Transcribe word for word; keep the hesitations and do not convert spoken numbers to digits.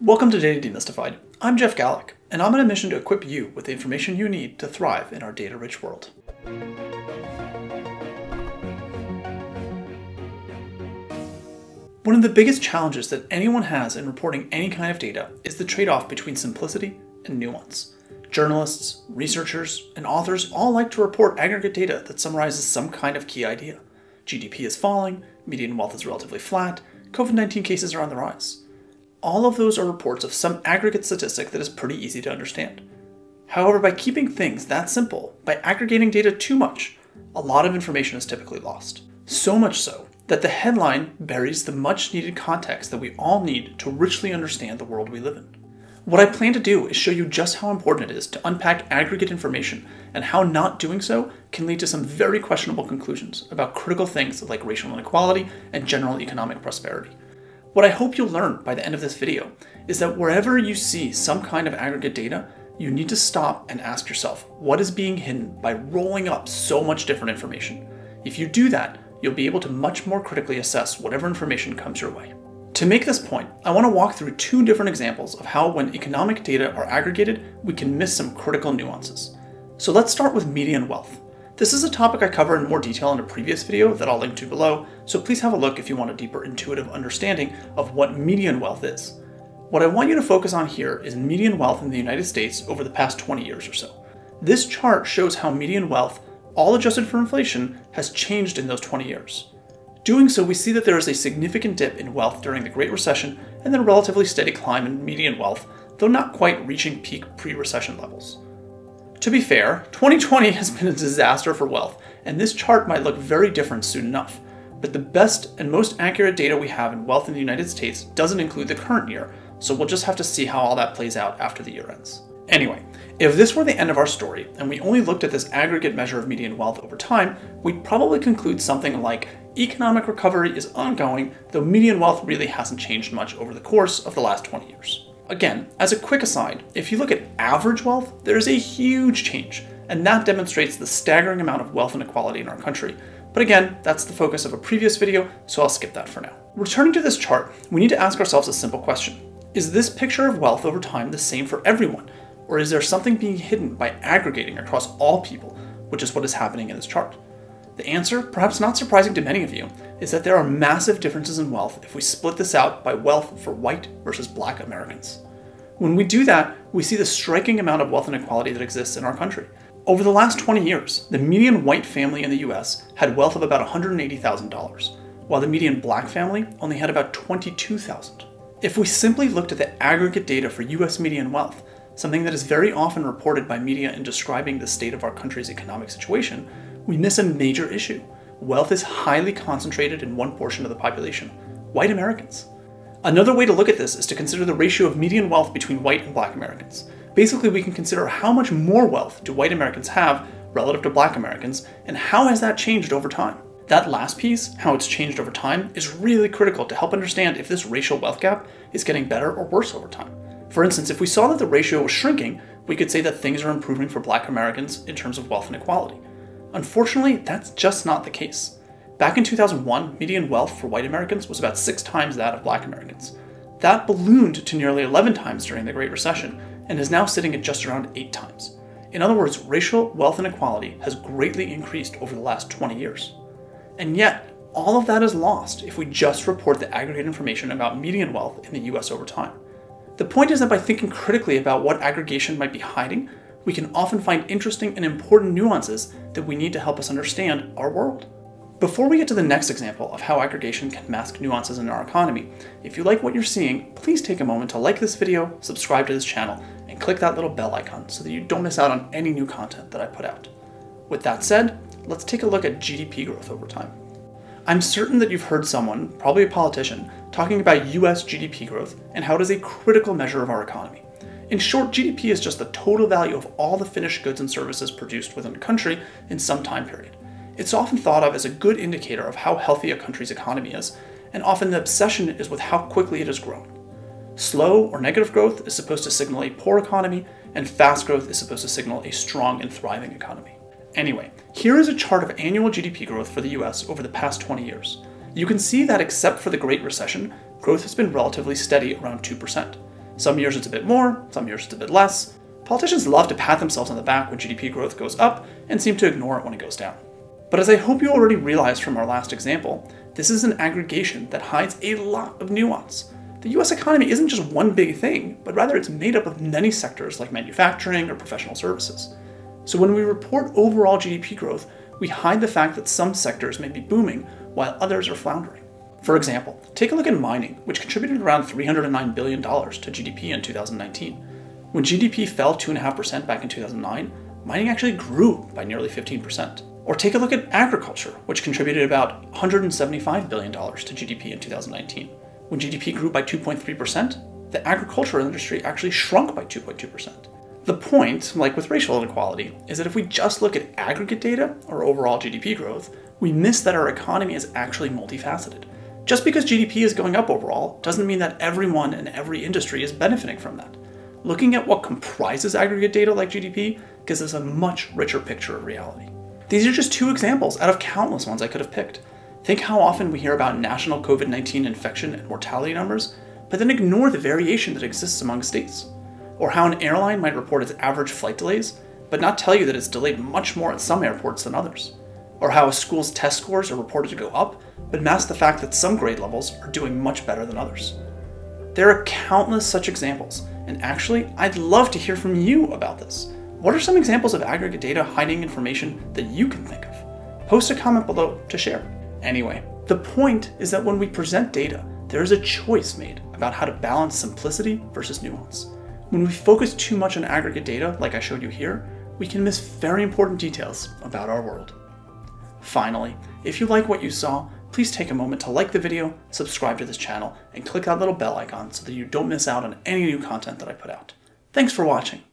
Welcome to Data Demystified. I'm Jeff Galak, and I'm on a mission to equip you with the information you need to thrive in our data-rich world. One of the biggest challenges that anyone has in reporting any kind of data is the trade-off between simplicity and nuance. Journalists, researchers, and authors all like to report aggregate data that summarizes some kind of key idea. G D P is falling, median wealth is relatively flat, COVID nineteen cases are on the rise. All of those are reports of some aggregate statistic that is pretty easy to understand. However, by keeping things that simple, by aggregating data too much, a lot of information is typically lost. So much so that the headline buries the much-needed context that we all need to richly understand the world we live in. What I plan to do is show you just how important it is to unpack aggregate information and how not doing so can lead to some very questionable conclusions about critical things like racial inequality and general economic prosperity. What I hope you'll learn by the end of this video is that wherever you see some kind of aggregate data, you need to stop and ask yourself what is being hidden by rolling up so much different information. If you do that, you'll be able to much more critically assess whatever information comes your way. To make this point, I want to walk through two different examples of how when economic data are aggregated, we can miss some critical nuances. So let's start with median wealth. This is a topic I cover in more detail in a previous video that I'll link to below, so please have a look if you want a deeper intuitive understanding of what median wealth is. What I want you to focus on here is median wealth in the United States over the past twenty years or so. This chart shows how median wealth, all adjusted for inflation, has changed in those twenty years. Doing so, we see that there is a significant dip in wealth during the Great Recession and then a relatively steady climb in median wealth, though not quite reaching peak pre-recession levels. To be fair, twenty twenty has been a disaster for wealth, and this chart might look very different soon enough. But the best and most accurate data we have in wealth in the United States doesn't include the current year, so we'll just have to see how all that plays out after the year ends. Anyway, if this were the end of our story, and we only looked at this aggregate measure of median wealth over time, we'd probably conclude something like, economic recovery is ongoing, though median wealth really hasn't changed much over the course of the last twenty years. Again, as a quick aside, if you look at average wealth, there is a huge change, and that demonstrates the staggering amount of wealth inequality in our country. But again, that's the focus of a previous video, so I'll skip that for now. Returning to this chart, we need to ask ourselves a simple question. Is this picture of wealth over time the same for everyone? Or is there something being hidden by aggregating across all people, which is what is happening in this chart? The answer, perhaps not surprising to many of you, is that there are massive differences in wealth if we split this out by wealth for white versus black Americans. When we do that, we see the striking amount of wealth inequality that exists in our country. Over the last twenty years, the median white family in the U S had wealth of about one hundred eighty thousand dollars, while the median black family only had about twenty-two thousand dollars. If we simply looked at the aggregate data for U S median wealth, something that is very often reported by media in describing the state of our country's economic situation, we miss a major issue. Wealth is highly concentrated in one portion of the population, white Americans. Another way to look at this is to consider the ratio of median wealth between white and black Americans. Basically, we can consider how much more wealth do white Americans have relative to black Americans, and how has that changed over time? That last piece, how it's changed over time, is really critical to help understand if this racial wealth gap is getting better or worse over time. For instance, if we saw that the ratio was shrinking, we could say that things are improving for black Americans in terms of wealth inequality. Unfortunately, that's just not the case. Back in two thousand one, median wealth for white Americans was about six times that of black Americans. That ballooned to nearly eleven times during the Great Recession, and is now sitting at just around eight times. In other words, racial wealth inequality has greatly increased over the last twenty years. And yet, all of that is lost if we just report the aggregate information about median wealth in the U S over time. The point is that by thinking critically about what aggregation might be hiding, we can often find interesting and important nuances that we need to help us understand our world. Before we get to the next example of how aggregation can mask nuances in our economy, if you like what you're seeing, please take a moment to like this video, subscribe to this channel, and click that little bell icon so that you don't miss out on any new content that I put out. With that said, let's take a look at G D P growth over time. I'm certain that you've heard someone, probably a politician, talking about U S G D P growth and how it is a critical measure of our economy. In short, G D P is just the total value of all the finished goods and services produced within a country in some time period. It's often thought of as a good indicator of how healthy a country's economy is, and often the obsession is with how quickly it is growing. Slow or negative growth is supposed to signal a poor economy, and fast growth is supposed to signal a strong and thriving economy. Anyway, here is a chart of annual G D P growth for the U S over the past twenty years. You can see that except for the Great Recession, growth has been relatively steady around two percent. Some years it's a bit more, some years it's a bit less. Politicians love to pat themselves on the back when G D P growth goes up and seem to ignore it when it goes down. But as I hope you already realized from our last example, this is an aggregation that hides a lot of nuance. The U S economy isn't just one big thing, but rather it's made up of many sectors like manufacturing or professional services. So when we report overall G D P growth, we hide the fact that some sectors may be booming while others are floundering. For example, take a look at mining, which contributed around three hundred nine billion dollars to G D P in two thousand nineteen. When G D P fell two point five percent back in two thousand nine, mining actually grew by nearly fifteen percent. Or take a look at agriculture, which contributed about one hundred seventy-five billion dollars to G D P in two thousand nineteen. When G D P grew by two point three percent, the agricultural industry actually shrunk by two point two percent. The point, like with racial inequality, is that if we just look at aggregate data, or overall G D P growth, we miss that our economy is actually multifaceted. Just because G D P is going up overall doesn't mean that everyone in every industry is benefiting from that. Looking at what comprises aggregate data like G D P gives us a much richer picture of reality. These are just two examples out of countless ones I could have picked. Think how often we hear about national COVID nineteen infection and mortality numbers, but then ignore the variation that exists among states. Or how an airline might report its average flight delays, but not tell you that it's delayed much more at some airports than others. Or how a school's test scores are reported to go up, but mask the fact that some grade levels are doing much better than others. There are countless such examples, and actually, I'd love to hear from you about this. What are some examples of aggregate data hiding information that you can think of? Post a comment below to share. Anyway, the point is that when we present data, there is a choice made about how to balance simplicity versus nuance. When we focus too much on aggregate data, like I showed you here, we can miss very important details about our world. Finally, if you like what you saw, please take a moment to like the video, subscribe to this channel, and click that little bell icon so that you don't miss out on any new content that I put out. Thanks for watching.